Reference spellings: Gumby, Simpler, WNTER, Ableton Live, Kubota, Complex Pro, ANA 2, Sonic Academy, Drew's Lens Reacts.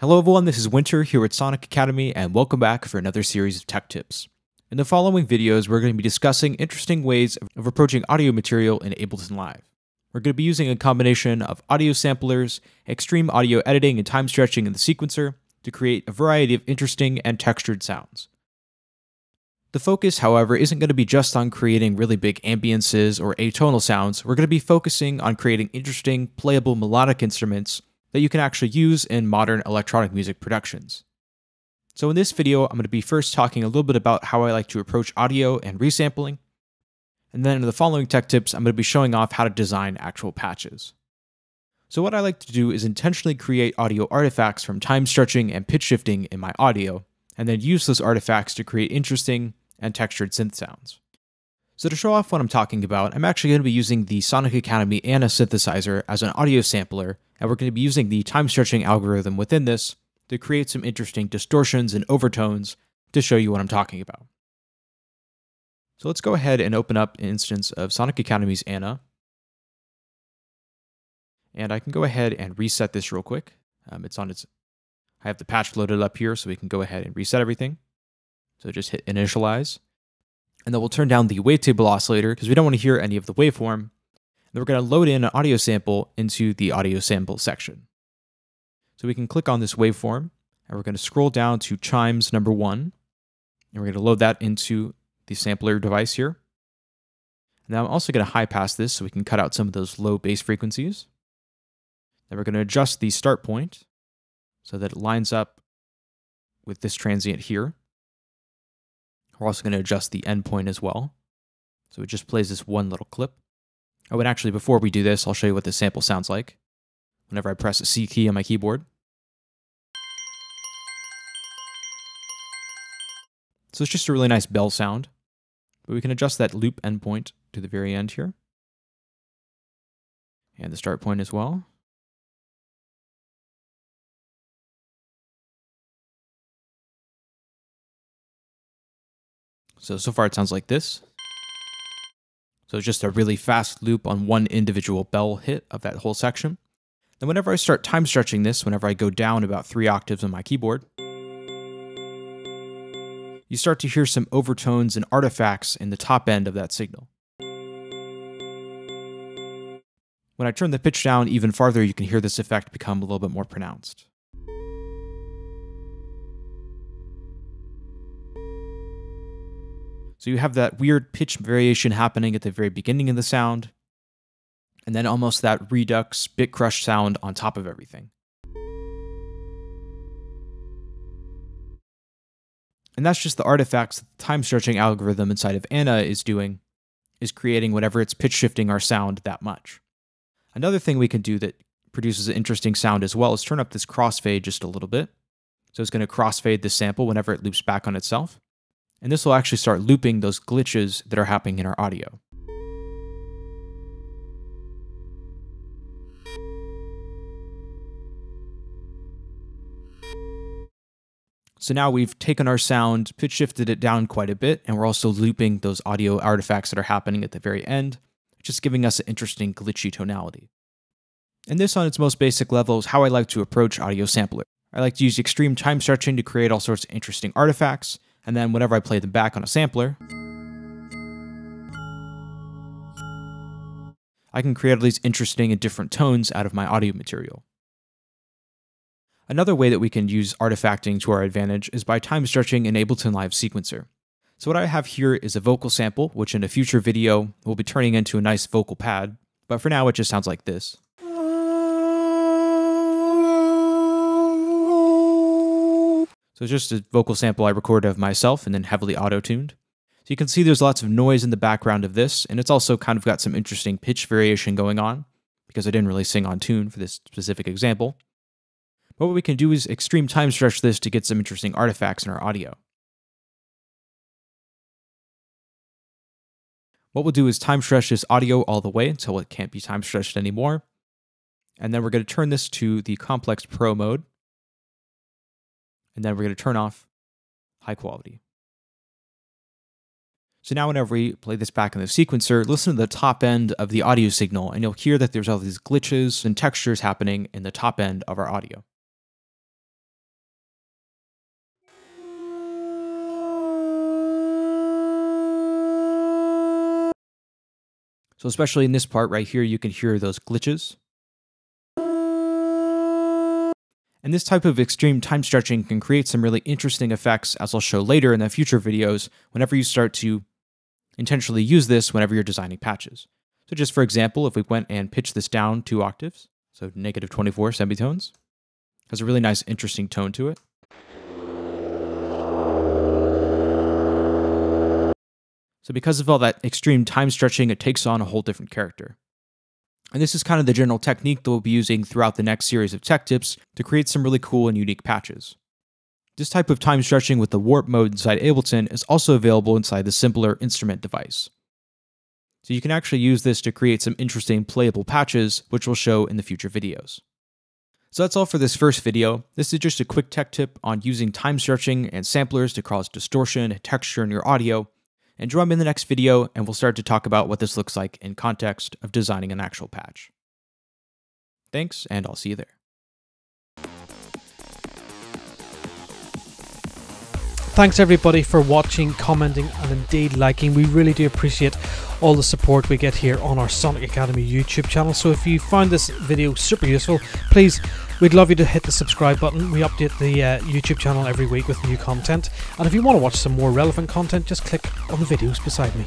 Hello everyone, this is Winter here at Sonic Academy and welcome back for another series of tech tips. In the following videos, we're going to be discussing interesting ways of approaching audio material in Ableton Live. We're going to be using a combination of audio samplers, extreme audio editing and time stretching in the sequencer to create a variety of interesting and textured sounds. The focus, however, isn't going to be just on creating really big ambiences or atonal sounds. We're going to be focusing on creating interesting, playable melodic instruments that you can actually use in modern electronic music productions. So in this video, I'm going to be first talking a little bit about how I like to approach audio and resampling, and then in the following tech tips, I'm going to be showing off how to design actual patches. So what I like to do is intentionally create audio artifacts from time stretching and pitch shifting in my audio, and then use those artifacts to create interesting and textured synth sounds. So to show off what I'm talking about, I'm actually going to be using the Sonic Academy Anna synthesizer as an audio sampler, and we're going to be using the time stretching algorithm within this to create some interesting distortions and overtones to show you what I'm talking about. So let's go ahead and open up an instance of Sonic Academy's Anna. And I can go ahead and reset this real quick. I have the patch loaded up here, so we can go ahead and reset everything. So just hit initialize. And then we'll turn down the wavetable oscillator because we don't want to hear any of the waveform. Then we're going to load in an audio sample into the audio sample section. So we can click on this waveform, and we're going to scroll down to chimes number 1, and we're going to load that into the sampler device here. Now I'm also going to high pass this so we can cut out some of those low bass frequencies. Then we're going to adjust the start point so that it lines up with this transient here. We're also going to adjust the end point as well, so it just plays this one little clip. Oh, and actually, before we do this, I'll show you what the sample sounds like whenever I press a C key on my keyboard. So it's just a really nice bell sound, but we can adjust that loop endpoint to the very end here. And the start point as well. So far it sounds like this. So it's just a really fast loop on one individual bell hit of that whole section. Then whenever I start time stretching this, whenever I go down about 3 octaves on my keyboard, you start to hear some overtones and artifacts in the top end of that signal. When I turn the pitch down even farther, you can hear this effect become a little bit more pronounced. So you have that weird pitch variation happening at the very beginning of the sound, and then almost that redux, bit crush sound on top of everything. And that's just the artifacts that the time stretching algorithm inside of Anna is doing, is creating whatever it's pitch shifting our sound that much. Another thing we can do that produces an interesting sound as well is turn up this crossfade just a little bit. So it's going to crossfade this sample whenever it loops back on itself. And this will actually start looping those glitches that are happening in our audio. So now we've taken our sound, pitch shifted it down quite a bit, and we're also looping those audio artifacts that are happening at the very end, just giving us an interesting glitchy tonality. And this on its most basic level is how I like to approach audio sampler. I like to use extreme time stretching to create all sorts of interesting artifacts, and then whenever I play them back on a sampler, I can create all these interesting and different tones out of my audio material. Another way that we can use artifacting to our advantage is by time stretching an Ableton Live sequencer. So what I have here is a vocal sample, which in a future video will be turning into a nice vocal pad, but for now it just sounds like this. So it's just a vocal sample I recorded of myself and then heavily auto-tuned. So you can see there's lots of noise in the background of this, and it's also kind of got some interesting pitch variation going on because I didn't really sing on tune for this specific example. But what we can do is extreme time stretch this to get some interesting artifacts in our audio. What we'll do is time stretch this audio all the way until it can't be time stretched anymore. And then we're going to turn this to the Complex Pro mode. And then we're going to turn off high quality. So now whenever we play this back in the sequencer, listen to the top end of the audio signal, and you'll hear that there's all these glitches and textures happening in the top end of our audio. So especially in this part right here, you can hear those glitches. And this type of extreme time stretching can create some really interesting effects, as I'll show later in the future videos, whenever you start to intentionally use this whenever you're designing patches. So just for example, if we went and pitched this down 2 octaves, so -24 semitones, has a really nice, interesting tone to it. So because of all that extreme time stretching, it takes on a whole different character. And this is kind of the general technique that we'll be using throughout the next series of tech tips to create some really cool and unique patches. This type of time stretching with the warp mode inside Ableton is also available inside the Simpler instrument device. So you can actually use this to create some interesting playable patches, which we'll show in the future videos. So that's all for this first video. This is just a quick tech tip on using time stretching and samplers to cause distortion and texture in your audio. And join me in the next video, and we'll start to talk about what this looks like in context of designing an actual patch. Thanks, and I'll see you there. Thanks everybody for watching, commenting, and indeed liking. We really do appreciate all the support we get here on our Sonic Academy YouTube channel. So if you found this video super useful, please, we'd love you to hit the subscribe button. We update the YouTube channel every week with new content. And if you want to watch some more relevant content, just click on the videos beside me.